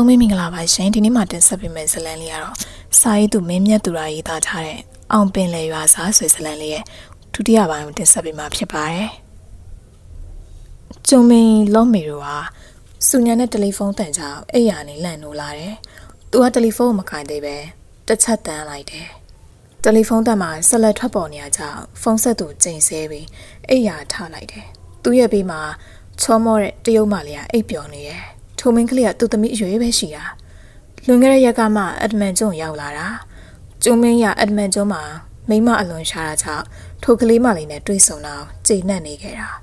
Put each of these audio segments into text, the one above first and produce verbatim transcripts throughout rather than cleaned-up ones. Hello, me mingla by Shane Tini Martin Sabimesalaniaro. Saidu Mimia Durai Tatare, Ampin Leasa Switzerlandia, to the Avantin Sabimapiapae. Jome Lomirua, Sunyana telephone tanja, Ayani Lanulare, Dua telephone Macadebe, the Chatanite. Telephone Dama, Sala Traponiata, Fonsatu Jane Sevi, Aya Talite. Do ya be ma, Tomore, Diomalia, Apionier. 出门去了，都得米月白些啊！龙哥也干嘛？一门中要来啦！出门也一门中嘛，没嘛一轮下来查，偷去里嘛里呢追上了，最难理解啦！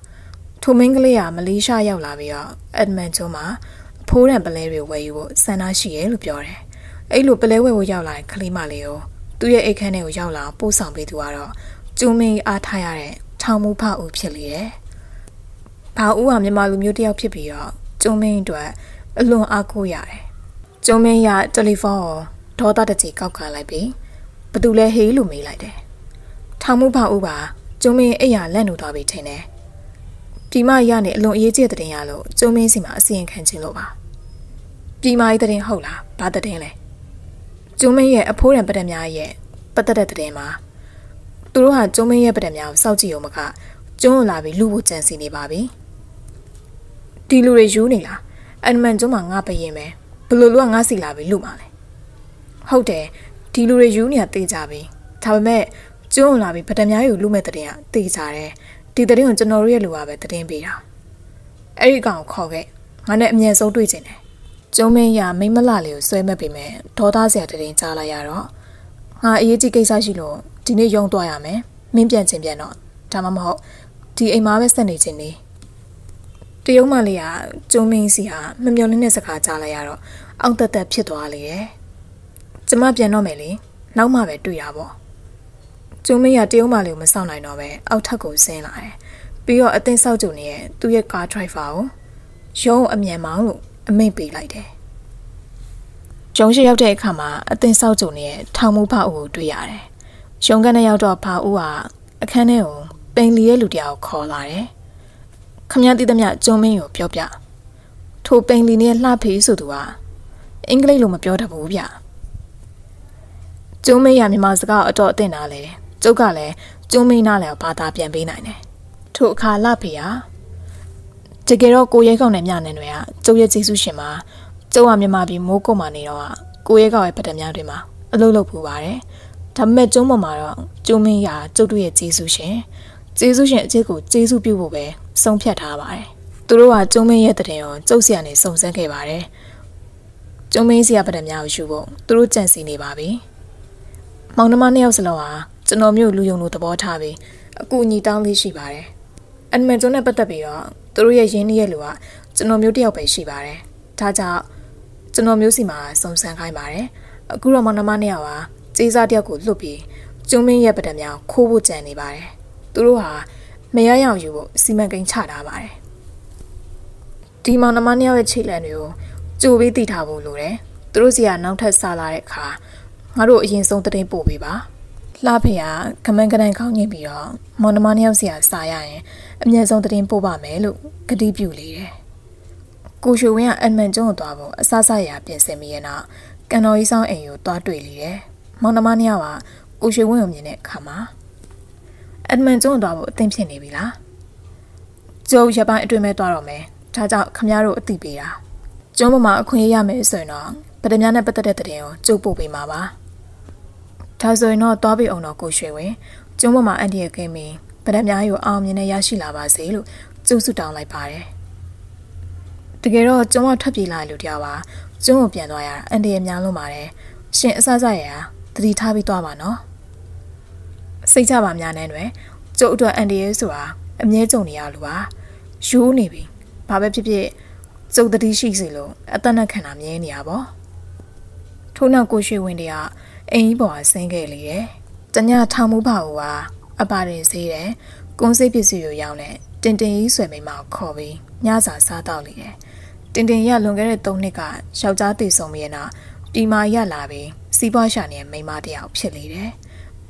出门去了也没理啥要来呀，一门中嘛，仆人不来为为我，三那是一路表嘞，一路不来为我要来去里嘛里哦，都要一看呢我要来，不上被多了，出门阿太呀嘞，长毛怕乌皮嘞，怕乌阿咪马路没得要皮皮哦。 中面对龙阿姑呀，中面呀这里放哦，多大的只高架来比，不都来黑路没来的？他们怕乌吧，中面哎呀，来路大被听呢。比马呀呢，龙爷接的人呀喽，中面是嘛先看清了吧？比马的人好啦，巴的人嘞，中面也普人不得伢也，不得的人嘛。都罗哈中面也不得伢，手机有么个？中那边路不真是的吧呗？ 第六日就你啦，俺们做嘛阿伯爷们，不露露阿是拉比露嘛嘞。好的，第六日就你阿对查呗，他们做拉比不但伢有露没得呀，对查嘞，对得哩用做哪里露阿呗得点比啦。哎，讲考个，俺那面少对着呢，做面呀没么拉了，所以没比没，多大些得点查来呀咯。俺爷只给啥子咯，今天用多呀没，明天怎变咯？他们好，第二马尾生理真哩。 对我们俩，做明星啊，没有人能是卡渣了呀咯，俺得得批多了耶。怎么变那么哩？老马被对呀不？做明呀，对我们俩没上来那呗，俺太高兴了。比如一等烧酒呢，都要加菜花哦，像我面忙碌，没别来的。总是要在看嘛，一等烧酒呢，汤姆怕我对呀嘞，像个那要做怕我啊，看那哦，本地的路条靠来嘞。 看伢对的伢做没有表表，土本里呢拉皮速度啊，应该路么表达不表。做没伢咪毛自家做在哪里？做家嘞做没哪里把大便变奶呢？土卡拉皮啊，这个罗古爷讲的伢呢话啊，做些技术什么？做阿咪毛比某个嘛呢罗啊，古爷讲的不得伢对嘛？老老不话嘞，他们做么嘛罗？做没伢做多些技术些，技术些结果技术表不呗？ 送撇他吧，都罗话中美也得听哦，就是安尼送上去吧嘞。中美是也不得苗修过，都罗真是你吧呗。忙他妈鸟死了哇，这农民路用路的不差呗，故意当利息吧嘞。俺们做那不得比哦，都罗也眼里也路啊，这农民掉白息吧嘞。他家这农民是嘛送上去吧嘞，故罗忙他妈鸟啊，这啥掉过路边，中美也不得苗苦不真你吧嘞，都罗话。 没有要求不，是蛮跟差大把嘞。地方那么鸟的吃来牛，就被地头不路嘞，都是伢农特沙拉的卡，俺罗先送得点宝贝吧。拉皮啊，他们个人靠人比哦，毛那么鸟是伢啥样的，俺们送得点宝贝没路，个地表里嘞。过去我伢俺们种大布，啥啥伢变什么样啦？跟老医生哎呦大对哩嘞，毛那么鸟啊，过去我用人嘞看嘛。 俺们中大部真便宜啦，就一般一对买多少买，他家看伢肉对比啦。中午嘛，看伢买水呢，不得伢那不得得得了，就不被骂吧。他水呢，多被用到过水位，中午嘛，俺爹给买，不得伢有二面的也是喇叭水路，就是当来摆的。这个咯，中午特别来六条哇，中午变多呀，俺爹伢老买的，现啥啥呀，这里差别多嘛喏。 谁家娃伢奶奶，做着俺爹说啊，俺爹做你阿路啊，修那边，爸爸偏偏做得的细细路，阿当那看俺爹你阿不？从那过去问的啊，俺一把生给你嘞，咱家汤姆爸有啊，阿爸认识嘞，公司必须有要嘞，真正一岁没毛靠呗，伢啥啥道理嘞？真正伢两个人懂那个，小家对上面啊，对妈伢那边，西瓜下年没妈的要撇你嘞。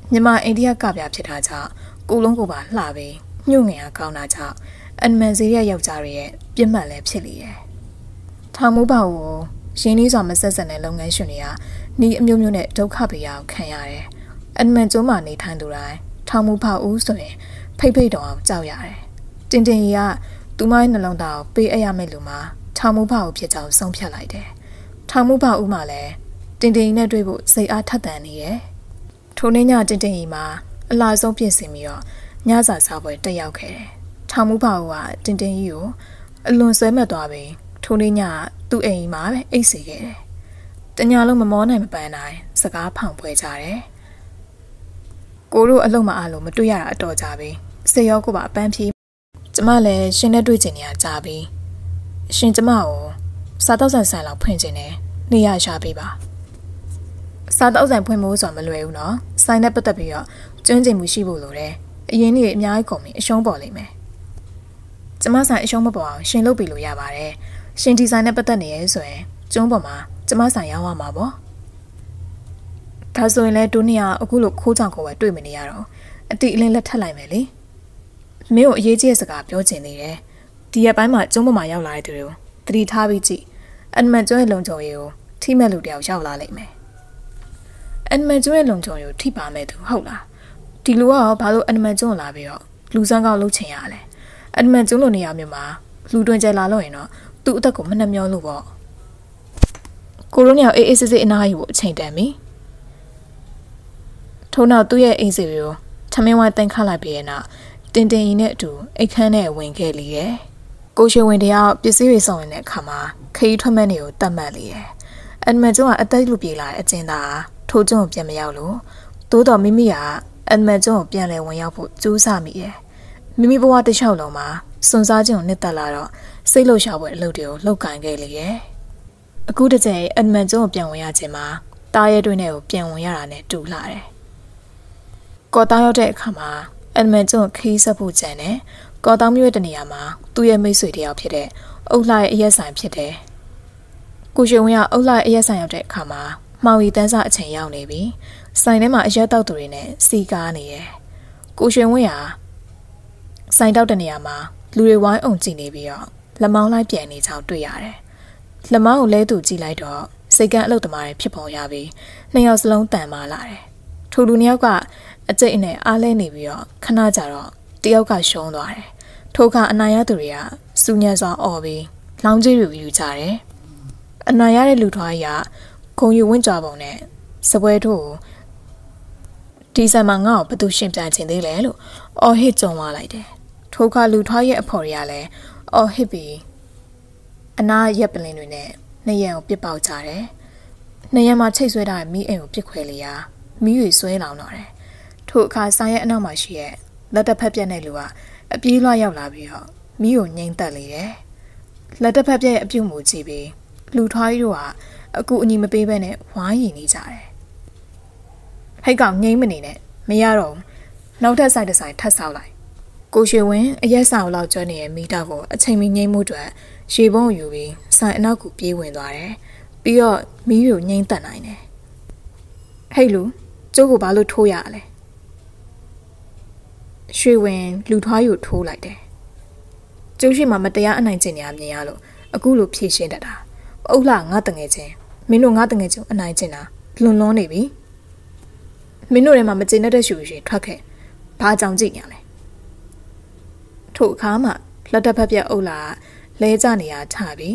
你妈一天搞不要其他家，古龙古吧拉呗，有眼啊搞那家，俺们这些有家人也别买来骗你耶。他没把我， ရှင်နီစွာမဆက်ဆက်တဲ့လုပ်ငန်းရှင်တွေကနှီးအမျိုးမျိုးနဲ့ဒုက္ခပေးရကိုခံရတယ်။အန်မန်ကျုံးမှနေထိုင်သူတိုင်းထောင်မှုဖောက်ဦးဆိုရင်ဖိတ်ဖိတ်တော်အောင်ကြောက်ရတယ်။တင်တင်ကြီးကသူမရဲ့နှလုံးသားကိုပေးအပ်ရမယ့်လူမှာထောင်မှုဖောက်ဖြစ်ကြောင်းဆုံးဖြတ်လိုက်တယ်။ထောင်မှုဖောက်ဦးမှာလည်းတင်တင်ကြီးနဲ့တွေ့ဖို့စိတ်အားထက်သန်နေရဲ့။ထိုနေ့ညတင်တင်ကြီးမှာအလားဆုံးပြင်ဆင်ပြီးတော့ညစာစားပွဲတက်ရောက်ခဲ့တယ်။ထောင်မှုဖောက်ကတင်တင်ကြီးကိုအလွန်ဆွဲမသွားပြီးထိုနေ့ညကသူ့အိမ်မှာပဲအိတ်စေခဲ့တယ်။တညာလုံးမမောနိုင်မပန်းနိုင်စကားဖောင်ပွဲကြတယ်။ကိုတို့အလုံးမအားလို့မတွေ့ရတာအတော်ကြာပြီ။စေရောကိုပါအပန်းဖြေကျမလည်းရှင်နဲ့တွေ့ချင်နေရကြာပြီ။ရှင်ကျမကိုစားတောက်ဆိုင်ဆိုင်လောက်ဖွင့်ချင်တယ်။နေရရှာပေးပါ။စားတောက်ဆိုင်ဖွင့်ဖို့ဆိုမလွယ်ဘူးနော်။ဆိုင်နဲ့ပတ်သက်ပြီးတော့ကျွမ်းကျင်မှုရှိဖို့လိုတယ်။အရင်နေ့အများကြီးကုန်ပြီအရှုံးပေါ်လိမ့်မယ်။ကျမဆိုင်အရှုံးမပေါ်အောင်ရှင်လုပ်ပေးလို့ရပါတယ်။ရှင်ဒီဇိုင်းနဲ့ပတ်သက်နေရဲဆိုရင်ကျုံးပေါ်မှာကျမဆိုင်ရောင်းရမှာပေါ့။ဒါဆိုရင်လည်းဒုနီယာအခုလိုခိုးကြောင်ကိုပဲတွေ့မနေရတော့အတိအလင်းလက်ထပ်လိုက်မယ်လေ။မင်းကိုအရေးကြီးတဲ့စကားပြောချင်နေတယ်။ဒီရက်ပိုင်းမှာကျုံးပေါ်မှာရောက်လာတဲ့သူတွေကိုသတိထားပြီးကြည့်။အန်မန်ကျွန်းရဲ့လုံခြုံရေးကိုထိမဲ့လူတယောက်ရောက်လာလိမ့်မယ်။အန်မန်ကျွန်းရဲ့လုံခြုံရေးကိုထိပါမဲ့သူဟုတ်လား။ဒီလူကရောဘာလို့အန်မန်ကျွန်းလာပြီးတော့လူစမ်းကောက်လုပ်ချင်ရလဲ။အန်မန်ကျွန်းလိုနေရာမျိုးမှာလူတွင်ကျလာလို့ရင်တော့သူ့အသက်ကိုမနှမျောလို့ပေါ့ကိုရိုနီယာအေးအေးဆေးဆေးအနားယူဖို့အချိန်တန်ပြီထို့နောက်သူ့ရဲ့အိမ်စီကိုထမင်းဝိုင်းတင်ခလိုက်ပြီးတဲ့နောက်တင်တင်ရင်နဲ့အတူအိတ်ခန်းနဲ့ဝင်ခဲ့လေရဲ့ကိုရှင်ဝင်တယောက်ပစ္စည်းတွေဆောင်ရတဲ့အခါမှာခရီးထွက်မဲ့တွေကိုတတ်မှတ်လေရဲ့အန်မန်ကျွန်းကအသက်လူပြေးလာတဲ့အကျဉ်းသားထိုကျွန်းကိုပြန်မရောက်လို့သို့တော်မိမိကအန်မန်ကျွန်းကိုပြန်လဲဝင်ရောက်ဖို့ကြိုးစားမိရဲ့မိမိဘဝတစ်လျှောက်လုံးမှာစွန်စားခြင်းကိုနှစ်သက်လာတော့စိတ်လှုပ်ရှားပွဲအလုပ်တွေကိုလှုပ်ကန်ခဲ့လေရဲ့အခုတစ်ချိန်အန်မန်ကျွန်းကိုပြန်ဝင်ရခြင်းမှာတားရဲတွင်းတွေကိုပြန်ဝင်ရတာနဲ့တူလာတယ်ကော်တောင်းရောက်တဲ့အခါမှာအန်မန်ကျွန်းခီးဆက်ဖို့ကြံတယ်ကော်တောင်းမြို့ရဲ့တနေရာမှာသူ့ရဲ့မိတ်ဆွေတယောက်ဖြစ်တဲ့အုတ်လှရဲ့အရက်ဆိုင်ဖြစ်တယ်ကိုရှင်ဝင်ကအုတ်လှရဲ့အရက်ဆိုင်ရောက်တဲ့အခါမှာမှောင်ရီတန်းစားအချိန်ရောက်နေပြီဆိုင်ထဲမှာအရက်တောက်သူတွေနဲ့စီကားနေရဲ့ကိုရှင်ဝင်ကဆိုင်တောက်တဲ့နေရာမှာလူတွေဝိုင်းအောင်ကြည့်နေပြီးတော့လက်မောင်းလိုက်ပြန်နေချောင်းတွေ့ရတယ်။လက်မောင်းကိုလဲသူကြည့်လိုက်တော့စိတ်ကန်းအလုတ်သမားတွေဖြစ်ပေါ်ရပြီးနှစ်ယောက်စလုံးတန်မာလာတယ်။ထိုလူနှစ်ယောက်ကအကျိတ်အနဲ့အားလဲနေပြီးတော့ခဏကြာတော့တယောက်ကရှုံးသွားတယ်။ထိုအခါအနာရသူတွေကစူညံစွာအော်ပြီးလောင်းကြီးတွေယူကြတယ်။အနာရတဲ့လူထွားကြီးကဂုံယူဝင့်ကြပုံနဲ့စပွဲထိုးကိုဒီဇင်ဘာငါ့ကိုဘသူရှင်ပြခြင်းသေးလဲလို့အော်ဟစ်ကြုံသွားလိုက်တယ်။ထိုအခါလူထွားရဲ့အဖော်တွေကလည်းအော်ဟစ်ပြီးအနားရက်ပလင်တွေနဲ့နှစ်ရံကိုပစ်ပေါက်ကြတယ်။နှစ်ရံမှာချိတ်ဆွဲထားတဲ့မီးအိမ်ကိုပစ်ခွဲလေရာမီးရွေဆွဲလောင်တော့တယ်။ထို့အခါဆိုင်ရဲ့အနောက်မှာရှိတဲ့လက်တစ်ဖက်ပြက်တဲ့လူကအပြေးလွှားရောက်လာပြီးတော့မီးကိုငြိမ်းတက်လေတယ်။လက်တစ်ဖက်ပြက်ရဲ့အပြုတ်မှုကြည့်ပြီးလူထွားကြီးတို့ကအကူအညီမပေးဘဲနဲ့ဝိုင်းရည်နေကြတယ်။ဟိတ်ကောင်ငြိမ်းမနေနဲ့မရတော့ဘူး။နောက်ထပ်ဆိုင်တစ်ဆိုင်ထပ်ဆောက်လိုက်ကိုရွှေဝင်းအရက်ဆောင်လောက်ကျွမ်းနေတဲ့မိသားကိုအချိန်မီငိမ့်မှုတွေရေပုံးယူပြီးဆိုင်အနောက်ကိုပြေးဝင်သွားတယ်။ပြီးတော့မီးကိုငိမ့်တက်နိုင်တယ်။ဟဲ့လူကျိုးကိုဘာလို့ထိုးရလဲ။ရွှေဝင်းလူထွားယူထိုးလိုက်တယ်။ကျိုးရှိမှမတရားအနိုင်ကျင့်နေရမြင်ရလို့အခုလိုဖြေရှင်းတတ်တာ။အုပ်လှငါတငယ်ချင်းမင်းတို့ငါတငယ်ချင်းအနိုင်ကျင့်တာလွန်လွန်နေပြီ။မင်းတို့ထဲမှာမကျေနပ်တဲ့ရှူရှင်ထွက်ခဲ့။ဘာကြောင့်ကြည့်ညာလဲ။ထို့အခါမှာလက်တစ်ဖက်ပြက်အုပ်လာလဲကြနေရထပြီ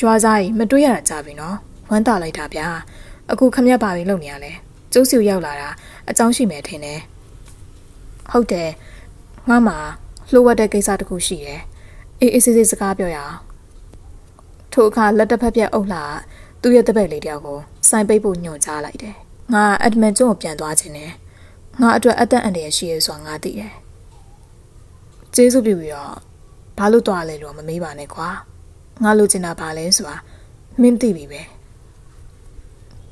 ရွာသားကြီးမတွေးရတာကြပြီနော်ဝမ်းတာလိုက်တာဗျာအခုခမက်ပါပြီလုံနေရလဲကျိုးစီရောက်လာတာအကြောင်းရှိမယ်ထင်တယ်ဟုတ်တယ်ငါမှလှုပ်ဝက်တဲ့ကိစ္စတစ်ခုရှိတယ်အေးအေးဆေးဆေးစကားပြောရအောင်ထို့အခါလက်တစ်ဖက်ပြက်အုပ်လာသူ့ရဲ့တပည့်လေးတယောက်ကိုစိုင်းပိတ်ဖို့ညွှန်ကြားလိုက်တယ်ငါအက်ဒမန်ကျွန်းကိုပြန်သွားခြင်းနဲ့ငါအတွက်အတန့်အန္တရာယ်ရှိရဆိုတာငါသိတယ်ကျေးဇူးပြုပြီးတော့ဘာလို့သွားလဲလို့မမေးပါနဲ့ကွာငါလိုချင်တာဘာလဲဆိုတာမင်းသိပြီပဲ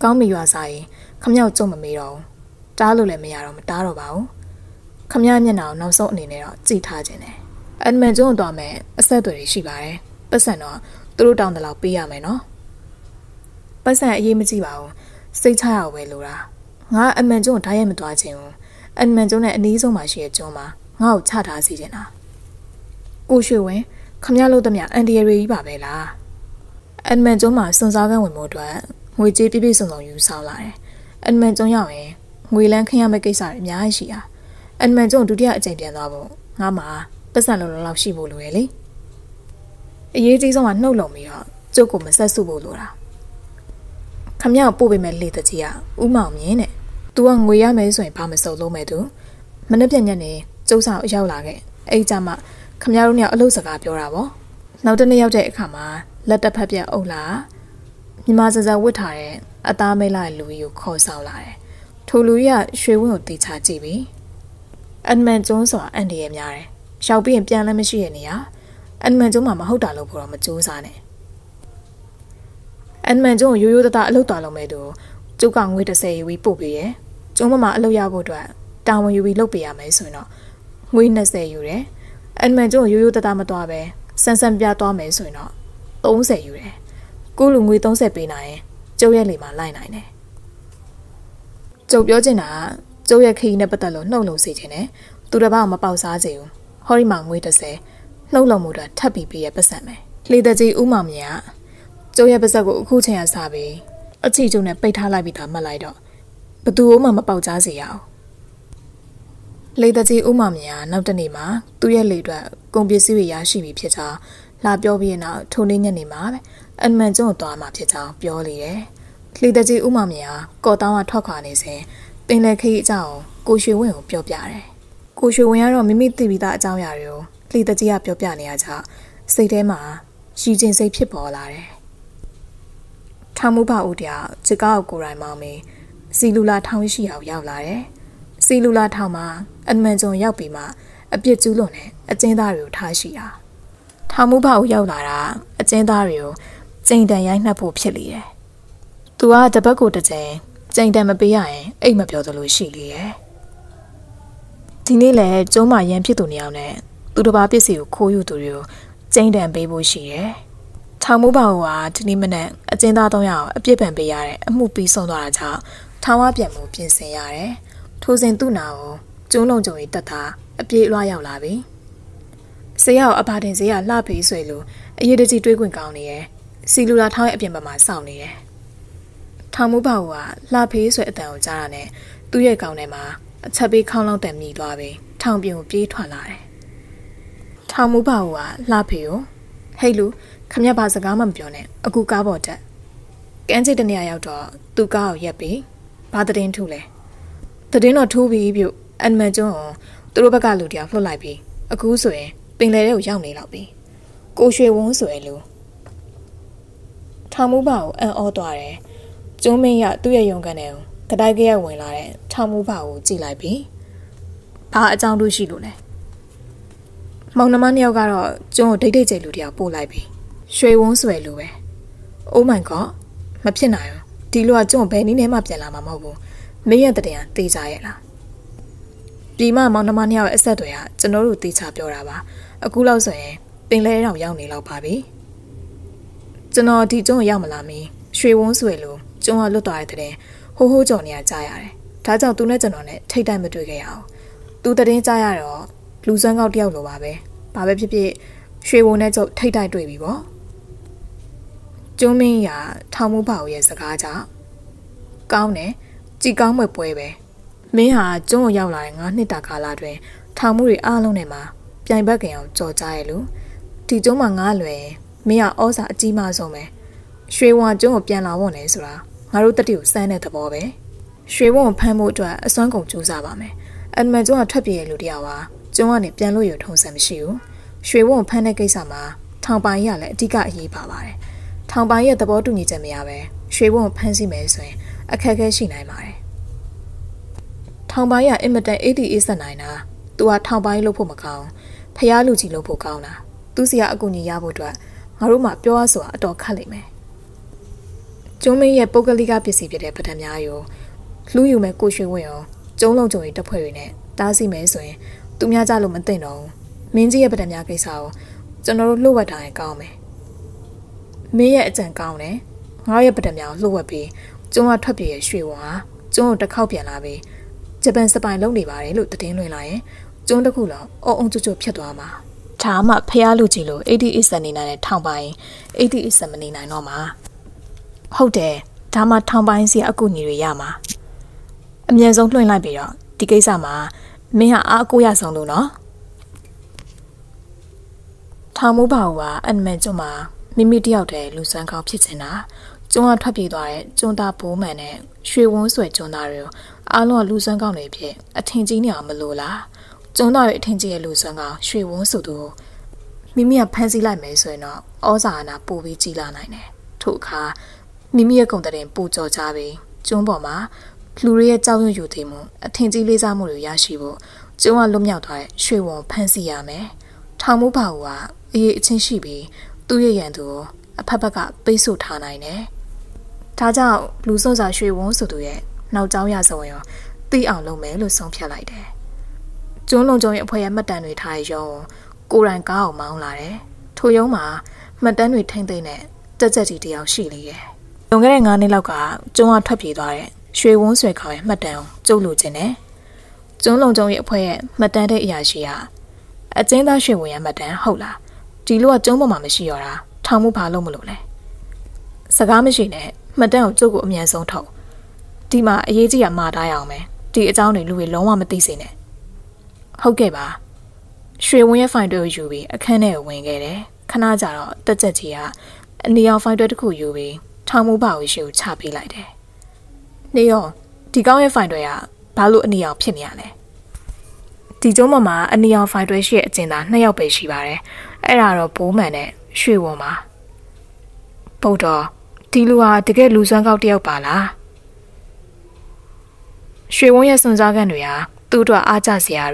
ကောင်းပြီရွာစားရင်ခမရောက်ကြုံမမေးတော့တားလို့လည်းမရတော့မတားတော့ပါဘူးခမရမျက်နှာကိုနောက်ဆုံးအနေနဲ့တော့ကြည့်ထားခြင်းတယ်အန်မန်ကျွန်းသွားမယ်အဆက်အသွယ်တွေရှိပါတယ်ပတ်စံတော့သူတို့တောင်းတဲ့လောက်ပေးရမယ်နော်ပတ်စံအရေးမကြီးပါဘူးစိတ်ချရအောင်ပဲလို့လားငါအန်မန်ကျွန်းကိုဓာတ်ရိုက်မသွားခြင်းဘူးအန်မန်ကျွန်းနဲ့အနည်းဆုံးမှရှိတဲ့ကျွန်းမှာငါ့ကိုချထားစီခြင်းလားကိုရွှေဝင်းခမရလို့တမအန်ဒီရီကြီးပါပဲလား admin 做埋新手嘅會冇對，會知 B B 上堂要收啦。admin 做有嘢，會諗傾下咪幾時有事啊 ？admin 做到啲嘢正變多冇，啱嘛？不散路路老師冇路嘅咧。而家仲話 no 路未啊？做過咪失數冇路啦。今日我報俾咪你得知啊，五毛嘢呢？都話我而家咪上班咪收路咪到，問得邊人呢？早上有啦嘅，誒咋嘛？今日我哋一路食下表啦喎，嗱陣你有隻係嘛？ လက်တဖက်ပြက်အုပ်လာမြမစစဝတ်ထားတဲ့အသားမိတ်လိုက်လူကြီးကိုခေါ်ဆောင်လာတယ်။ထိုလူကြီးကရွှေဝင်းကိုတေချာကြည့်ပြီးအန်မန်ကျွန်းဆိုတာအန်ဒီရဲ့များတယ်။ရောက်ပြီးရင်ပြန်လည်းမရှိရနေရ။အန်မန်ကျွန်းမှာမဟုတ်တာလို့ပြောတော့မကြိုးစားနဲ့။အန်မန်ကျွန်းကိုရိုးရိုးသားသားအလုပ်တော်လုပ်မယ်သူကျုပ်ကငွေတစ်ဆယ်ယူပြီးပို့ပေးတယ်။ကျွန်းမမှာအလုပ်ရဖို့အတွက်တာဝန်ယူပြီးလုပ်ပေးရမယ်ဆိုရင်တော့ငွေနှစ်ဆယ်ယူတယ်။အန်မန်ကျွန်းကိုရိုးရိုးသားသားမသွားပဲဆန်းဆန်းပြသွားမယ်ဆိုရင်တော့ သုံးဆယ်ယူတယ်။ကိုလူငွေသုံးဆယ်ပေးနိုင်ရင်ကျုပ်ရဲ့လေမှာလိုက်နိုင်တယ်။ကျုပ်ပြောချင်တာကကျုပ်ရဲ့ခရီးနဲ့ပတ်သက်လို့နှုတ်လုံစေချင်တယ်။သူတစ်ပါးမပေါက်စားချင်ဘူး။ဟောဒီမှာငွေတစ်ဆယ်နှုတ်လုံမှုတာထပ်ပြီးပြည့်ရပတ်စံမယ်။လေတကြီးဦးမောင်မြင့်ကကျုပ်ရဲ့ပါးစပ်ကိုအခုချိန်ရစားပြီးအချီကျုံနဲ့ပိတ်ထားလိုက်ပြီးသားမှတ်လိုက်တော့ဘသူ့မှမပေါက်စားစေရအောင်။လေတကြီးဦးမောင်မြင့်ကနောက်တနေ့မှာသူ့ရဲ့လေအတွက်ကုန်ပစ္စည်းတွေရရှိပြီးဖြစ်တာလာပြောပြီးရင်တော့ထိုနေ့ညနေမှာပဲအန်မန်ကျွန်းကိုသွားမှဖြစ်ကြောင်းပြောလေတယ်။လှေတကြီးဥမာမြာကော်တောင်းကထွက်ခွာနေစဉ်ပင်လယ်ခရီးအကြောင်းကိုရွှေဝင်းကိုပြောပြတယ်။ကိုရွှေဝင်းကတော့မိမိသိပြီးသားအကြောင်းအရာတွေကိုလှေတကြီးကပြောပြနေရကြောင်းစိတ်ထဲမှာရှည်ကျဉ်စိတ်ဖြစ်ပေါ်လာတယ်။ထောင်မှုပဦးတရားစစ်ကားကိုကိုယ်တိုင်မောင်းပြီးစီလူလာထောင်ရှိအောင်ရောက်လာတယ်။စီလူလာထောင်မှာအန်မန်ကျွန်းရောက်ပြီးမှအပြစ်ကျူးလွန်တဲ့အကျဉ်းသားတွေကိုထားရှိတာ။ ထောင်မှုဖောက်ရောက်လာတာအကျဉ်းသားတွေကိုကျိန်တန်ရိုက်နှက်ဖို့ဖြစ်လေတယ်။သူကတပတ်ကိုတစ်ကြိမ်ကျိန်တန်မပေးရရင်အိတ်မပြောသလိုရှိလေတယ်။ဒီနေ့လည်းကျုံးမရန်ဖြစ်သူနေအောင်နဲ့သူတစ်ပါးပစ္စည်းကိုခိုးယူသူတွေကိုကျိန်တန်ပေးဖို့ရှိတယ်။ထောင်မှုဖောက်ကဒီနေ့မနက်အကျဉ်းသားသုံးယောက်အပြစ်ပန်ပေးရတဲ့အမှုပြီးဆုံးသွားတာကြောင့်ထောင်ဝပြန်မှုပြင်ဆင်ရတယ်။ထိုစဉ်သူ့နာကိုကျုံးလုံးကျုံရီတက်တာအပြေးလွှားရောက်လာပြီ။ ဇေယျကိုအပါတင်ဇေယျလှဖေးဆွဲလို့အရေးတကြီးတွေးကွင်ကောင်းနေရယ်စီလူလာထောင်းရဲ့အပြင်ဘက်မှာစောင့်နေရယ်ထောင်မှုပါကလှဖေးဆွဲအတန်ကိုကြားတာနဲ့သူ့ရဲ့ကောင်းထဲမှာအချက်ပေးခေါင်းလောက်တန်မြည်သွားပြီးထောင်ပြင်ကိုပြေးထွက်လာတယ်ထောင်မှုပါကလှဖေးကိုဟိတ်လူခမရဘာစကားမှမပြောနဲ့အခုကားပေါ်တက်ကန်းကြီးတနေရာရောက်တော့သူ့ကားကိုရက်ပြီးဘာတည်င်းထူလဲတည်င်းတော့ထိုးပြီးပြုတ်အန်မန်ကျွန်းကိုသူတို့ဘက်ကလူတယောက်လှုပ်လိုက်ပြီးအခုဆိုရင်ပင်လယ်ထဲကိုရောက်နေလောက်ပြီကိုရွှေဝန်းဆိုရယ်လူထောင်မှုပါကိုအံ့ဩသွားတယ်ကျုံးမင်းရသူ့ရဲ့ရုံကန်ထဲကိုကတိုက်ကရက်ဝင်လာတဲ့ထောင်မှုပါကိုကြည့်လိုက်ပြီဘာအကြောင်းလို့ရှိလို့လဲမောင်နှမနှစ်ယောက်ကတော့ကျုံးကိုဒိတ်ဒိတ်ကျဲလူတယောက်ပို့လိုက်ပြီရွှေဝန်းဆိုရယ်လူပဲ Oh my god မဖြစ်နိုင်ဘူးဒီလူကကျုံးဘယ်နည်းနဲ့မှပြန်လာမှာမဟုတ်ဘူးမင်းရဲ့တည်ရန်တေးကြရဲ့လားဒီမှာမောင်နှမနှစ်ယောက်ရဲ့အဆက်တွေကကျွန်တော်တို့တေချာပြောတာပါအခုလောက်ဆိုရင်ပင်လဲတောင်ရောက်နေလောက်ပါပြီကျွန်တော်ဒီကျွန်းရောက်မလာမင်းရွှေဝန်းဆွေလိုကျွန်းကလွတ်သွားတဲ့တဲ့ဟိုးဟိုးကြော်နေရကြားရတယ်ဒါကြောင့်သူနဲ့ကျွန်တော်နဲ့ထိတ်တိုက်မတွေ့ခဲ့ရအောင်သူတည်င်းကြားရတော့လူစွမ်းကောက်တယောက်လိုပါပဲဘာပဲဖြစ်ဖြစ်ရွှေဝန်းနဲ့ကျုပ်ထိတ်တိုက်တွေ့ပြီပေါ့ကျွန်းမင်းရထောင်မှုပါရဲ့စကားကြောင့်ကောင်းတယ်ကြည်ကောင်းမွေပွဲပဲမင်းဟာကျွန်းကိုရောက်လာတဲ့ငါးနှစ်တာကာလတွင်ထောင်မှုတွေအားလုံးနဲ့မှာပြိုင်ဘက်ကင်အောင်ကြော်ကြရဲ့လူဒီကျွန်းမှာငါလွယ်မင်းကဩစာအကြီးမားဆုံးပဲရွှေဝံကျွန်းကိုပြန်လာဖို့နဲ့ဆိုတာငါတို့တတိကိုစမ်းတဲ့သဘောပဲရွှေဝံကိုဖမ်းဖို့အတွက်အစွမ်းကုန်ကြိုးစားပါမယ်အန်မန်ကျွန်းကထွက်ပြေးရလူတရားပါကျွန်းကနေပြန်လို့ရထုံစံမရှိဘူးရွှေဝံကိုဖမ်းတဲ့ကိစ္စမှာထောင်ပိုင်ရလည်းအဓိကအရေးပါပါတယ်ထောင်ပိုင်ရဲ့သဘောတူညီချက်မရပဲရွှေဝံကိုဖမ်းစီမယ်ဆိုရင်အခက်အခဲရှိနိုင်ပါတယ်ထောင်ပိုင်းကအင်မတန် eighty eight nine တာသူကထောင်ပိုင်းလို့ဖို့မကောင်းဖျားလူကြီးလို့ဖို့ကောင်းတာသူစီကအကူအညီရဖို့အတွက်ငါတို့မှပြောရဆိုတာအတော်ခက်လိမ့်မယ်ကျုံးမင်းရဲ့ပုဂ္ဂလိကပစ္စည်းပြတဲ့ပဒံများရောလူယူမဲ့ကိုရွှေဝင်းရောကျုံးလုံးကျုံရဲ့တပ်ဖွဲ့တွေနဲ့တားဆီးမယ်ဆိုရင်သူများကြလို့မသိတော့မင်းကြီးရဲ့ပဒံများကိစ္စကိုကျွန်တော်တို့လှုပ်ဝက်ထားရင်ကောင်းမယ်မင်းရဲ့အကြံကောင်းတယ်ငါရဲ့ပဒံများကိုလှုပ်ဝက်ပြီးကျုံးကထွက်ပြေးရွှေဝါကျုံးကိုတစ်ခေါက်ပြန်လာပြီးဂျပန်စပိုင်လုံးနေပါတယ်လို့တည်င်းလွှင့်လာရင်ကျွန်းတစ်ခုလောက်အုံအုံကျွတ်ကျွတ်ဖြစ်သွားမှာ Tama Pialujilo, eighty is the Nina Tambine, eighty is the Manina Noma. How dare Tama Tambine see Aku Niriyama? Amyazonto in Libya, Tikazama, Mea Akuya Sanduna Tamubawa and Menzoma, Mimidiote, Lusanka Pitina, Jonah Tapidai, Jonda Pomane, She won't sweat Jonario, Allo Lusanka Napier, a Tinginia Malola. 总到天气的路上啊，水温速度明明潘西来没水呢，二三那不比几难来呢。土卡明明讲的人不做差别，总宝妈路里的照样有题目，天气里啥木有也是不，总啊路苗台水温潘西也没，汤姆泡啊也一千四百，都一样多，怕不个倍数差来呢。他讲路上啥水温速度耶，老早也是哟，对俺路没路上偏来的。 总弄种药配乜单位太少，固然搞唔忙啦咧。土油嘛，乜单位听得呢，真真是条死嚟嘅。用嗰啲眼你老家，总話脱皮大嘅，水碗水球嘅乜單做路子呢？總弄種藥配乜單的也是啊，啊整打水碗嘅乜單好啦，地路啊總冇乜事啦，湯姆扒攞唔落咧。實講乜事呢？乜單我做過面上頭，啲嘛椰子又麻大樣咩？啲一招你路會兩萬乜啲事呢？ 好嘅吧，水温一塊對住邊，肯定係温嘅咧。看下咋咯，得隻字啊！你要塊對啲苦住邊，湯姆包會少差別嚟嘅。你哦，地高一塊對啊，把路你要偏面咧。地種媽媽，你要塊對雪正啦，你要白雪吧咧。哎呀，羅補埋咧，水温嘛。報道，地路啊，地個路上高啲有白啦。水温一上山嘅女啊！ 都做阿扎事啊！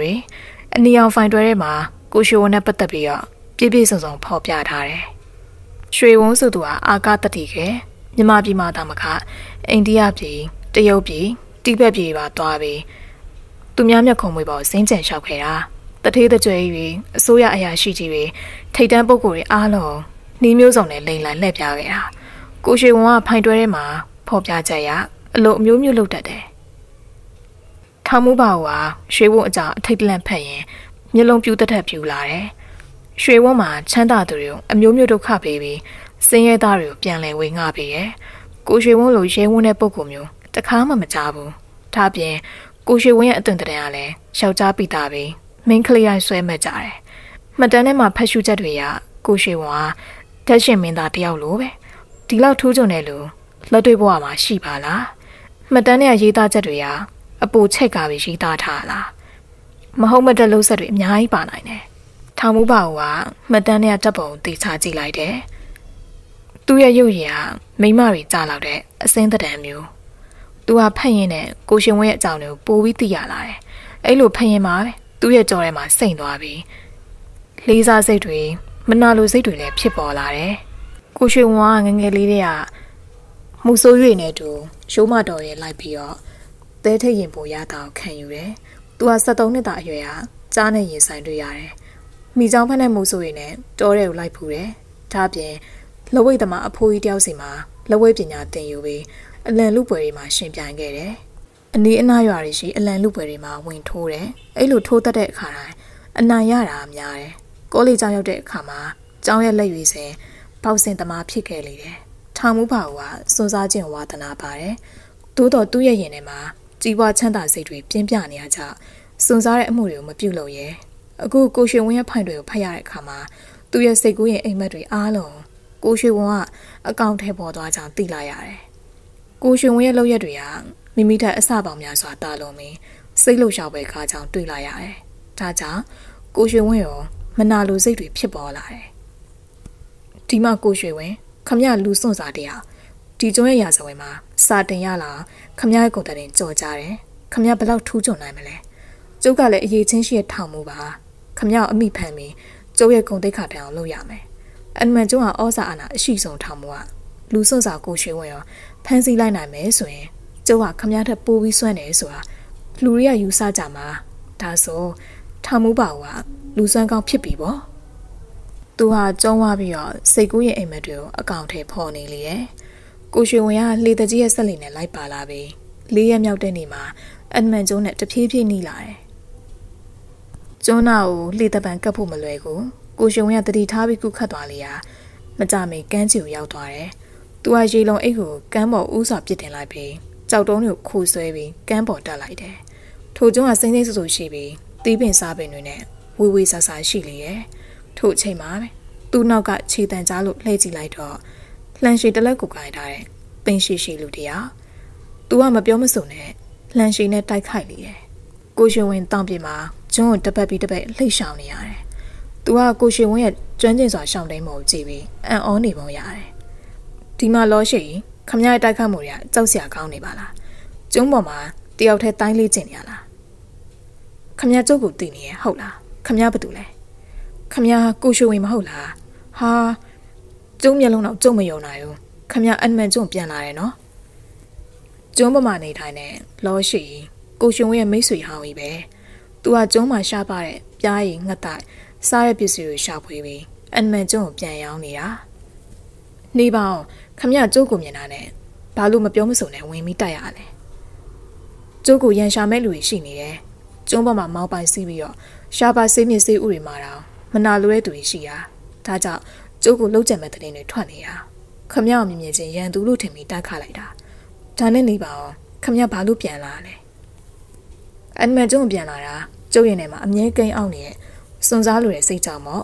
你要翻到嚟嘛？故事我呢不特別啊，偏偏常常跑偏他咧。水王速度啊，阿家得啲嘅，你媽比媽大乜卡？印度阿比、德友比、迪拜比話大比，都啱啱講唔到先正熟嘅啦。特睇得最遠，所以哎呀，書記位睇單報告嘅阿龍，你秒鐘嚟嚟嚟嚟偏嘅啦。故事我啊翻到嚟嘛，跑偏仔呀，六秒秒六得嘅。 湯姆包話：水鍋就睇啲冷片嘢，一籠表得睇表嚟嘅。水鍋嘛，撐大對料，秒秒都卡皮皮，成日大料變嚟會壓皮嘅。古水鍋攞水鍋呢煲個苗，只卡咪咪炸布。他變古水鍋一頓得嚟咧，小炸皮大皮，面佢嚟水咪炸咧。咪等你嘛拍手只對呀，古水鍋啊，睇上面大條路嘅，地老土種嘅路，落對波嘛死吧啦。咪等你阿爺大只對呀。 一部車架會是打他啦，唔好乜得老實對唔挨白嚟呢。湯姆包話：乜得呢一執部地產字嚟嘅，都要有嘢啊，美馬會揸落嘅，省得啖料。都話拼嘢呢，高興我一走了，保會跌下嚟。一路拼嘢嘛，都要做嚟嘛，省到下邊。你揸死對，乜拿路死對嚟撇波嚟嘅。高興我硬硬嚟啲啊，冇所謂呢度，小馬道嘢嚟邊哦。 第一天部也到看有嘞，都係十多年大約啊，真係現成對呀嘞。未裝翻嚟冇所謂呢，做嚟又賴譜嘞。他邊老位他媽阿婆一條線嘛，老位邊也定有位，阿兩老輩嘛先變嘅嘞。你阿那樣嚟時，阿兩老輩嘛換拖嘞，一路拖得得下來，阿那樣啦唔樣嘞。嗰嚟裝有得下嘛，裝一嚟有些，包先他媽撇嘅嚟嘞。他冇怕話，孫沙正話他那怕嘞，都到都一樣嚟嘛。 只話親大細對偏偏呢下，送曬啲木料咪表露嘢。個高雪王一派對派入嚟卡嘛，對一四股嘢係咪對阿龍？高雪王啊，一交替破大陣跌嚟呀！高雪王一撈一對呀，咪咪睇一沙包面耍大龍面，四路小白卡陣對嚟呀！咋咋？高雪王哦，咪拿路四對撇波嚟。點啊？高雪王，今日路送曬啲呀？其中一樣就係嘛，沙定呀啦。 今日個特點做咋咧？今日不嬲土種嚟咪咧？做家咧以前先係頭冇吧？今日阿咪平面做嘢工地卡定老嘢咪？阿咪做下二十阿嗱輸送頭冇啊！路上就過水位哦，平時嚟嚟咩水？做下今日睇波比酸嚟水啊！路裡有沙站嘛？但係頭冇包啊！路上講撇皮喎，都下裝話俾我四股嘢係咪對？阿講睇破你嚟嘅。 古雪王啊，你得知一十年嚟嚟白啦唄，你有冇得你嘛？阿明早日就偏偏你嚟，早鬧你得辦急鋪咪嚟個， ကိုရှင်ဝင်းကတတိထားပြီးကုခတ်သွားလေရာမကြမီကမ်းခြေကိုရောက်သွားတယ်။သူကရေလုံအိတ်ကိုကမ်းပေါ်ဦးစွာပစ်တင်လိုက်ပြီးကြောက်တုံးကိုခိုးဆွဲပြီးကမ်းပေါ်တက်လိုက်တယ်။ထိုကျုံးကစိမ့်စိမ့်ဆူဆူရှိပြီးတီးပင်စားပင်တွေနဲ့ဝေဝေဆာဆာရှိလေရဲ့။ထိုအချိန်မှာပဲသူ့နောက်ကခြေတန်ကြားလို့လှည့်ကြည့်လိုက်တော့လှန်ရှည်တလက်ကိုကိုင်ထားတဲ့ပင်ရှိရှိလူတရား။သူကမပြောမစုံနဲ့လှန်ရှည်နဲ့တိုက်ခိုက်လေတယ်။ကိုရှင်ဝင်းတောင်ပြင်မှာကျွန်းကိုတပတ်ပြီးတပတ်လှိမ့်ရှောင်နေရတယ်။သူကကိုရှင်ဝင်းရဲ့ကျွမ်းကျင်စွာရှောင်တိမ်မှုကိုကြည့်ပြီးအံ့ဩနေပုံရတယ်။ဒီမှာလောရှိခမရတိုက်ခတ်မှုတွေကကြောက်စရာကောင်းနေပါလား။ကျုံးပေါ်မှာတယောက်တည်းတိုင်းလေးကျင်နေရလား။ခမရကျုပ်ကိုတည်နေရဟုတ်လား။ခမရဘာတူလဲ။ခမရကိုရှင်ဝင်းမဟုတ်လား။ဟာကျုံးမျက်လုံးတော့ကျုံးမယုံနိုင်ဘူး။ခမရအန်မန်ကျုံးပြန်လာတယ်နော်။ကျုံးပေါ်မှာနေထိုင်တဲ့လောရှိကိုရှင်ဝင်းရဲ့မိတ်ဆွေဟောင်းကြီးပဲ။သူကကျုံးမှာရှားပါတဲ့ပြားရည်ငှက်တိုက်စားရပစ္စည်းကိုရှာဖွေပြီးအန်မန်ကျုံးကိုပြန်ရောင်းနေတာနေပါအောင်ခမရကျုပ်ကိုမြင်တာနဲ့ဘာလို့မပြောမစုံနဲ့ဝင်ပြီးတိုက်ရလဲကျုပ်ကိုရန်ရှာမဲ့လူတွေရှိနေတယ်ကျုံးပေါ်မှာမောင်းပိုင်စီးပြီးတော့ရှားပါစေးမြစ်စေးဥတွေမှာတော့မနာလိုတဲ့သူတွေရှိရဒါကြောင့်ကျုပ်ကိုလှုပ်ကြံမဲ့တဲ့တွေထွက်နေတာခမရမြင်မြင်ချင်းရန်သူလို့ထင်ပြီးတိုက်ခလိုက်တာဒါနဲ့နေပါအောင်ခမရဘာလို့ပြန်လာလဲအန်မန်ကျုံးပြန်လာတာကျုပ်ရင်ထဲမှာအမြဲကိန်းအောင်နေတဲ့စွန်စားလိုတဲ့စိတ်ကြောင့်ပေါ့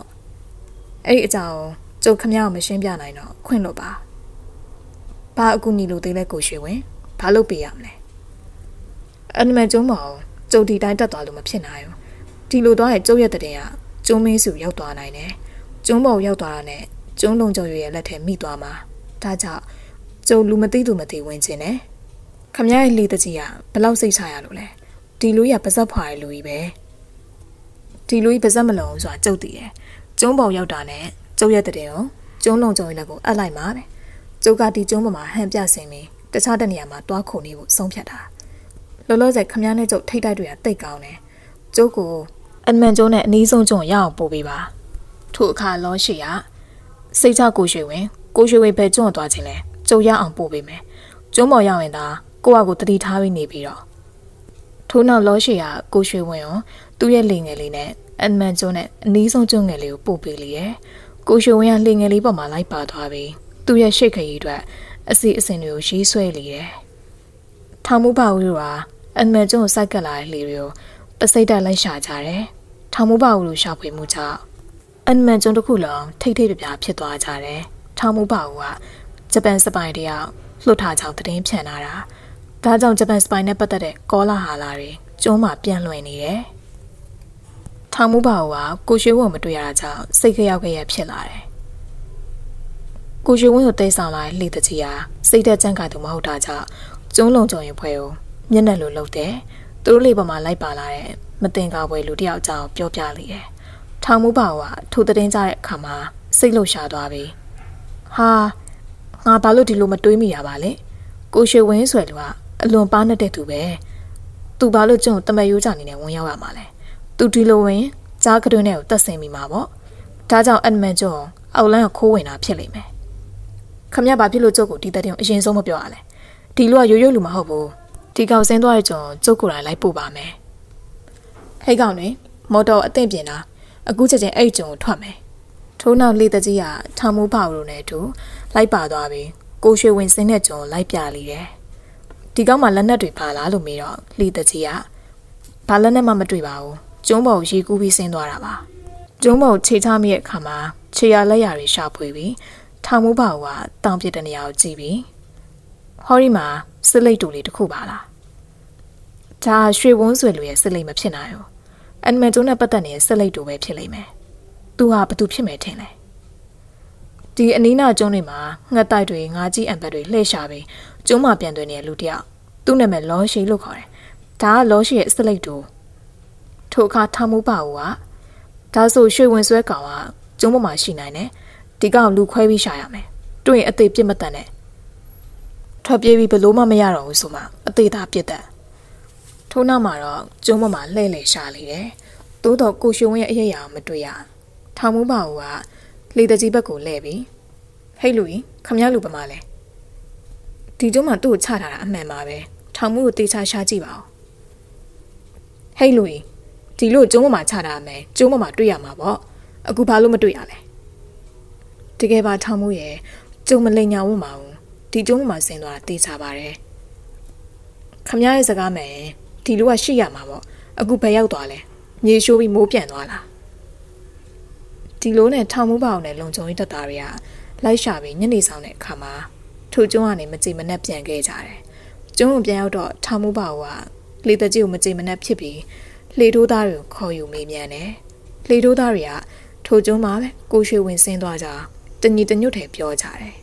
အဲ့ဒီအကြောင်းကျုပ်ခမရကိုမရှင်းပြနိုင်တော့ခွင့်လို့ပါဘာအကူညီလိုသေးလဲကိုရွှေဝင်ဘာလုပ်ပေးရမလဲအန်မန်ကျုံးမအောင်ကျုပ်ဒီတိုင်းတက်သွားလို့မဖြစ်နိုင်ဘူးဒီလိုသွားရင်ကျုပ်ရဲ့တည်ရင်ကကျုံးမင်းစုရောက်သွားနိုင်တယ်ကျုံးပေါ်ရောက်သွားတာနဲ့ကျုံးလုံးကျုံရဲ့လက်ထဲမိသွားမှာဒါကြောင့်ကျုပ်လူမသိသူမသိဝင်ခြင်းနဲ့ခမရရဲ့လေတကြီးကဘလောက်စိတ်ချရလို့လဲဒီလူရပါဇက်ဖွာရဲ့လူကြီးပဲဒီလူကြီးပါဇက်မလုံးဆိုတာကျုပ်တည်တယ်ကျုံးပေါ်ရောက်တာနဲ့ကျုပ်ရဲ့တည်အောင်ကျုံးလုံးကျုံရဲ့လက်ကိုအပ်လိုက်မှာပဲကျုပ်ကဒီကျုံးပေါ်မှာဟန်ပြဆင်းပြီးတခြားတနေရာမှာတွားခုန်နေဖို့ဆုံးဖြတ်တာလောလောဆယ်ခမရနဲ့ကျုပ်ထိတိုက်တွေကတိတ်ကောင်းတယ်ကျုပ်ကိုအန်မန်ကျုံးနဲ့အနီးဆုံးကျုံရအောင်ပို့ပေးပါထို့အခါလောရှိကစိတ်ချကိုရွှေဝင်ကိုရွှေဝင်ပဲကျုံသွားခြင်းလဲကျုပ်ရအောင်ပို့ပေးမယ်ကျုံးပေါ်ရောက်ရင်ဒါကိုယ့်အကိုတတိထားပြီးနေပြီးတော့ထို့နောက်လောရှိကကိုရွှေဝင်းရောသူ့ရဲ့လေငယ်လေးနဲ့အန်မန်ကျွန်းနဲ့အနီးဆုံးကျွန်းငယ်လေးကိုပို့ပေးလိုက်ရဲ့ကိုရွှေဝင်းကလေငယ်လေးပေါ်မှာလိုက်ပါသွားပြီးသူ့ရဲ့ရှိတ်ခရီးအတွက်အစီအစဉ်တွေကိုရေးဆွဲလိုက်တယ်။ထောင်မှုပါဦးတို့ကအန်မန်ကျွန်းကိုစိုက်ကပ်လာတဲ့လေတွေကိုပစိတ်တက်လိုက်ရှာကြတယ်။ထောင်မှုပါဦးတို့ရှာဖွေမှုကြောင့်အန်မန်ကျွန်းတစ်ခုလုံးထိတ်ထိတ်ပြပြဖြစ်သွားကြတယ်။ထောင်မှုပါဦးကဂျပန်စပိုင်တယောက်လှုပ်ထားကြောင်းသတင်းဖြန့်လာတာဒါကြောင့်ဂျပန်စပိုင်နဲ့ပတ်သက်တဲ့ကောလာဟာလာတွေကျုံးမှာပြန်လွင်နေတယ်။ထောင်မှုပါဟိုကကိုရွှေဝင်းမတွေ့ရတာကြောင့်စိတ်ခရောက်ခရဖြစ်လာတယ်။ကိုရွှေဝင်းကိုတိတ်ဆောင်လာတဲ့လေတကြီးဟာစိတ်သက်ကြံ့ခိုင်သူမဟုတ်တာကြောင့်ကျုံးလုံးကျုံရင်ဖွဲကိုမျက်နှာလိုလှုပ်တယ်။သူတို့လေပေါ်မှာလိုက်ပါလာတဲ့မတင်ကားပွဲလူတစ်ယောက်ကြောင့်ပြောပြလိုက်တယ်။ထောင်မှုပါဟိုကထိုတတင်းကြတဲ့အခါမှာစိတ်လှုပ်ရှားသွားပြီ။ဟာငါဘာလို့ဒီလိုမတွေးမိရပါလဲ။ကိုရွှေဝင်းဆိုတဲ့လူကအလွန်ပါနဲ့တဲ့သူပဲသူဘာလို့ကျုံတမရိုးကြနေနဲ့ဝင်ရောက်ရမှာလဲသူဒီလိုဝင်ကြားကတွင်းနဲ့ကိုတက်ဆင်းမိမှာပေါ့ဒါကြောင့်အန်မန်ကျုံအောက်လန်းကိုခိုးဝင်တာဖြစ်လိမ့်မယ်ခမရဘာဖြစ်လို့ကျုပ်ကိုဒီတက်တင်အရင်ဆုံးမပြောရလဲဒီလူကရိုးရိုးလူမဟုတ်ဘူးဒီကောင်စင်းသွားတဲ့ကျုံကျုပ်ကိုလာလိုက်ပို့ပါမယ်ဟိတ်ကောင်တွင်မော်တော်အသင့်ပြင်တာအခုချက်ချင်းအဲ့ကျုံကိုထွက်မယ်ထိုးနောက်လေတကြီးကထောင်မိုးပေါလို့နဲ့အတူလိုက်ပါသွားပြီးကိုရွှေဝင်စင်းတဲ့ကျုံလိုက်ပြလိမ့်တယ်ဒီကောင်မှလက်နက်တွေပါလားလို့မေးတော့လေတကြီးကဘာလက်နက်မှမတွေ့ပါဘူးကျုံးပေါ်ကိုရေကူးပြီးဆင်းသွားတာပါကျုံးပေါ်ကိုခြေချမိတဲ့အခါမှာခြေရလက်ရတွေရှာဖွေပြီးထောင်မိုးပါကတောင်ပြတဲ့နေရာကိုကြည့်ပြီးဟောဒီမှာစစ်လိတ်တူလေးတစ်ခုပါလားဒါရွှေဝန်းဆွေလူရဲ့စစ်လိတ်မဖြစ်နိုင်ဘူးအန်မန်ကျုံးနဲ့ပတ်သက်နေတဲ့စစ်လိတ်တူပဲဖြစ်လိမ့်မယ်သူဟာဘာတူဖြစ်မယ်ထင်လဲဒီအနီးနားကျုံးတွေမှာငှက်တိုက်တွေငါးကြီးအံပတ်တွေလှည့်ရှာပြီးကျုံးမှာပြန်သွင်းနေတဲ့လူတယောက်သူ့နာမည်လောရှိလို့ခေါ်တယ်။ဒါကလောရှိရဲ့စလိတ်တူထိုအခါထောင်မှုပါဟိုကဒါဆိုရွှေဝင်ဆွဲကောင်ကကျုံးပေါ်မှာရှိနိုင်တယ်။ဒီကောင်လူခွဲပြီးရှာရမယ်။တွေ့ရင်အသေးပြစ်မတန်နဲ့ထွက်ပြေးပြီးဘလို့မှမရတော့ဘူးဆိုမှအသေးသာပြစ်တတ်။ထိုနောက်မှာတော့ကျုံးပေါ်မှာလှည့်လည်ရှာလေတယ်။သို့တော့ကိုရှင်ဝင်းရဲ့အရေးအရာမတွေ့ရ။ထောင်မှုပါဟိုကလေတကြီးဘက်ကိုလှည့်ပြီးဟိတ်လူကြီးခမရလူပမာလဲဒီကျုံးမှာသူ့ကိုချထားတာအမှန်ပါပဲထောင်မှုကိုတေချာရှာကြည့်ပါဦးဟိတ်လူကြီးဒီလိုကျုံးမှာချထားတာမယ်ကျုံးမှာတွေ့ရမှာပေါ့ Aku balu metu ya le. Tiga bar tamu ye, cuma lenyap mau, tiung masih doa ti sabare. Kamnya sekarang me, ti luar siapa mau, aku bayar doa le, ni showi mau pian doa la. Ti luar ne tamu bau ne longjong itu taria, lai syabi ni nisau ne kama, tujuh ane macam mana pian gejare. 中午边有到汤姆爸话，你得叫么子么那批皮，你都大人靠有没面呢？你都大人啊，头中马呗，过去问生多少，等你等有太标价嘞。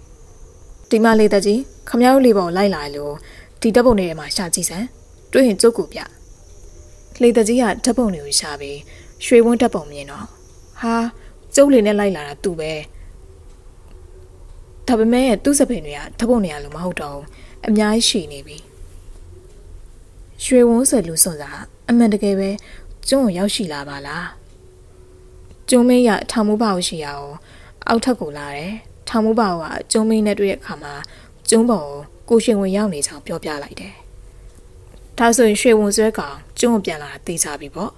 对嘛，你得知，看有礼包来来了，第一包你嘛下几钱？最近做股票，你得知啊，这包你有下呗，水温这包面咯，哈，周里呢来来了多呗。他们买都是便宜啊，这包你啊路嘛好找。 Amnya isi ni bi. Shui wong selu sonda, amanda kewe, jom yau si la bala. Jomai ya tamu bau si yau, autaku la eh, tamu bau a jomai netwe kama, jombo gusheng wei yau ni chang piao piao lai de. Ta sun shui wong zue gang, jom pian la ti cha bi bo.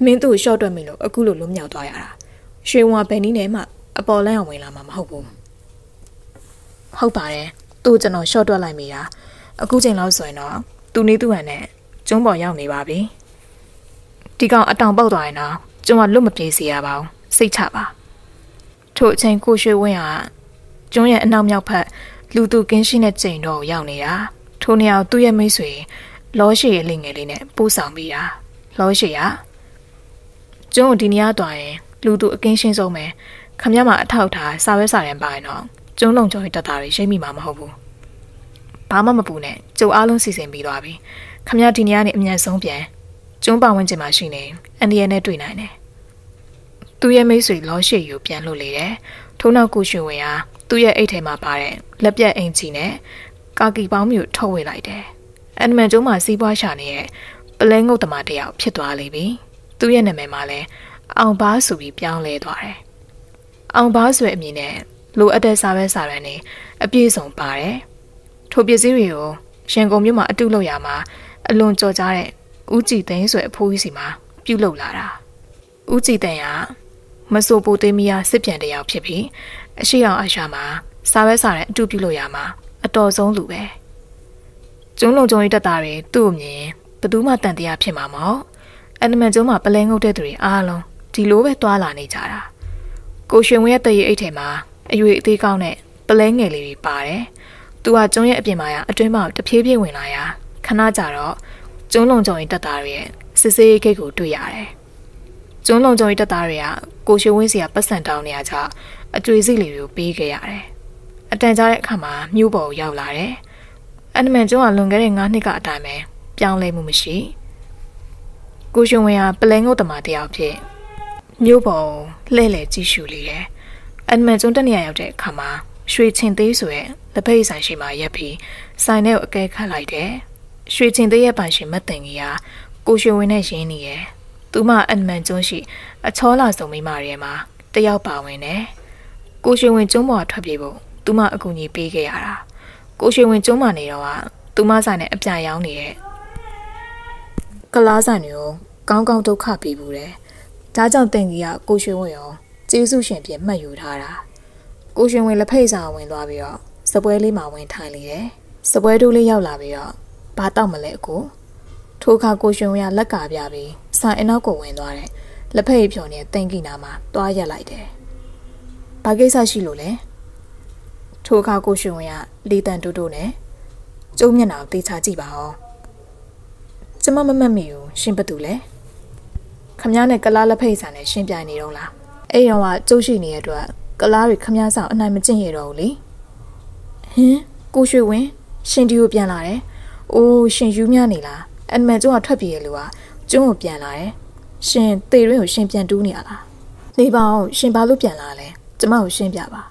Min tu shao duen mi lo, aku lu lum yau dua ya la. Shui wong a pen ni ne ma, a bo lan wei la ma ma hou bu. Hou ba eh. 都只能晓得来咪呀！啊，古正老帅呢，都你都安呢，总保养你吧呗。你讲啊，当包大呢，总话拢么平时啊包，细查吧。托前古学问啊，总也闹苗拍，路途艰辛的正路养你呀。托你后都也没水，老些也另个哩呢，不上咪呀，老些呀。总有天呀大个，路途艰辛上面，看伢嘛偷塔稍微杀人白呢。 中龙就去搭大理，谁咪妈妈好不？爸妈咪不呢，就阿龙事情比大比。看伢天伢呢，唔认松变，中爸问只嘛事呢，安尼安尼对奶呢？对嘢美水老些有变落嚟咧，头脑古学位啊，对嘢一天嘛白咧，立嘢硬钱呢，家己包苗偷回来的。安咪做嘛西瓜茶呢？不然我他妈的要撇大嚟比，对嘢呢咪嘛咧，昂巴水比变嚟大咧，昂巴水咪呢？ 路一带沙湾沙湾呢，一边上爬嘞，特别是有香港有嘛一条路也嘛，一路做家嘞，乌鸡蛋水铺是嘛，表路来啦。乌鸡蛋呀，么说不对面啊，这边的要偏僻，西洋阿啥嘛，沙湾沙湾都表路也嘛，一道上路呗。中龙终于得大嘞，多面不多嘛，当地也偏嘛毛，俺们做嘛不来我这队阿龙，地路呗多难哩家啦，过去我也得一天嘛。 因为对讲呢，不冷眼里白嘞，都话中央一边嘛呀，一对嘛就偏偏回来呀，看那咋了？中龙终于得大瑞，是谁给狗对呀嘞？中龙终于得大瑞呀，过去温是也不算到呢咋，啊最是旅游比个呀嘞，啊但咋嘞看嘛，牛宝要来嘞，啊你们中央弄个人眼那个大咩，变来没么事？过去温呀不冷我他妈的要撇，牛宝来来继续哩嘞。 俺们从这里要得看嘛，水清的水，那配上什么一批，山内给开来的，水清的一般是没等于啊，过去为那些年的，都嘛俺们总是啊操劳手没嘛的嘛，都要把握呢。过去为周末特别不，都嘛过年别个啦，过去为周末那了啊，都嘛山内一家养的，格拉山牛刚刚都卡皮布嘞，咋讲等于啊过去为哦。 最首选便没有他啦。古时为了配上文多表，十八里马文谈里嘞，十八度里要拉表，把刀么来过。偷看古时为啊拉家表呗，上一那个文多嘞，拉配票呢登记那嘛多也来的。把给啥西路嘞？偷看古时为啊里单多多嘞，周面那对差几把哦。怎么慢慢没有，先不读嘞？看伢那个拉拉配上嘞，先别内容啦。 哎呀哇！周旭你也对，格拉瑞看面上那么正热闹哩。哼，顾学文，身体又变啦嘞？哦，身有面哩啦，俺们总要特别了哇，总有变啦嘞。身对人有身变多年啦，你把哦身把都变啦嘞，怎么有身变吧？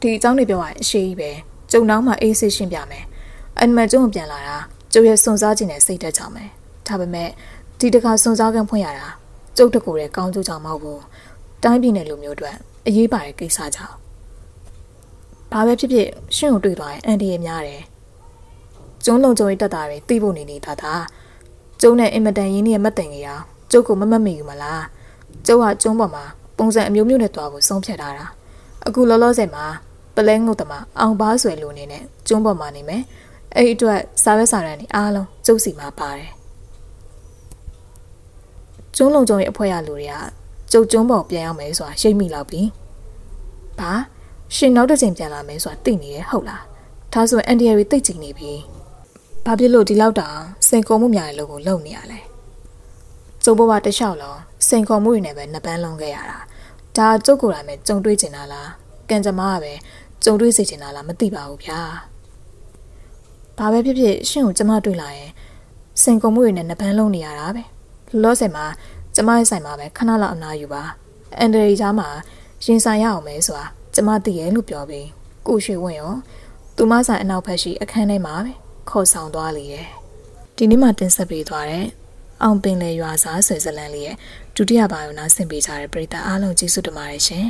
队长那边话是一边，就那么一些身变没，俺们总有变啦啦，就要送早进来谁得长没？他们没，对着看送早跟朋友啦，走得过来刚就长毛不？ 当兵的路苗段，一把给杀掉。八百皮皮，先用对段，俺的也များ嘞。中龙终于到达嘞，对不？你你他他，中呢，俺们等一年没等个呀，走过慢慢没有么啦？走啊，中宝嘛，不ပုံစံအမျိုးမျိုးနဲ့တွားကိုဆုံးဖြတ်ထားတာအခုလောလောဆယ်မှာပလဲငုတ်တမအောင်ပါဆွေလိုနေနဲ့ကျွန်းပေါ်မှာနေမယ်အဲ့အတွက်စာပဲစာရန်တွေအားလုံးကျုပ်စီမှာပါတယ်ကျွန်းလုံးကျုံရဲ့အဖွဲရလူတွေကကျုပ်ကျွန်းပေါ်ပြန်ရောက်မယ်ဆိုတာရှိမိလောက်ပြီဘာရှင်နောက်တစ်ချိန်ပြန်လာမယ်ဆိုတာသိနေရဲ့ဟုတ်လားဒါဆိုရင်အန်ဒီယာတွေတိတ်ကြည့်နေပြီဘာဖြစ်လို့ဒီလောက်တောင်စင်ကုန်မှုများတဲ့လူကိုလုံနေရလဲကျုပ်ဘဝတစ်လျှောက်လုံးစင်ကုန်မှုတွေနဲ့ပဲနှစ်ပန်းလုံးခဲ့ရတာဒါကျုပ်ကိုယ်တိုင်ပဲကြုံတွေ့ကျင်လာလားကံကြမ္မာကပဲကြုံတွေ့စေချင်တာလားမသိပါဘူးဗျာဘာပဲဖြစ်ဖြစ်ရှင်ကိုကျမတွေ့လာရင်စင်ကုန်မှုတွေနဲ့နှစ်ပန်းလုံးနေရတာပဲလောဆယ်မှာကျမရဲ့ဆိုင်မှာပဲခဏလောက်အနားယူပါအန်ဒရီသားမှာရင်ဆိုင်ရအောင်ပဲဆိုတာကျမသိရဲ့လို့ပြောပြီးကိုရွှေဝင်းရောသူမဆိုင်အနောက်ဘက်ရှိအခန်းထဲမှာပဲခေါ်ဆောင်သွားလေတယ်ဒီနေ့မှတင်ဆက်ပေးသွားတဲ့အောင်ပင်လေရွာစားဆွေဇလန်လေးရဲ့ဒုတိယပိုင်းကိုနားဆင်ပေးကြတဲ့ပရိသတ်အားလုံးကျေးဇူးတင်ပါတယ်ရှင်